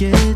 again.